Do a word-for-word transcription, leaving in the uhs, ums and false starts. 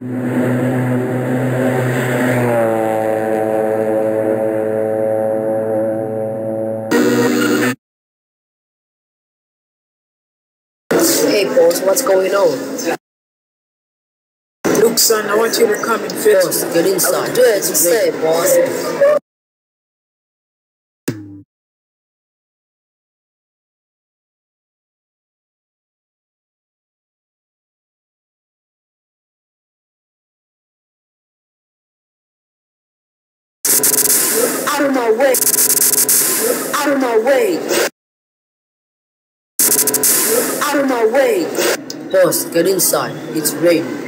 Hey, boss, what's going on? Look, son, I want you to come and fix boss, me. Get inside. I'll do as you say, boss. Out of my way. Out of my way. Out of my way. Boss, get inside. It's raining.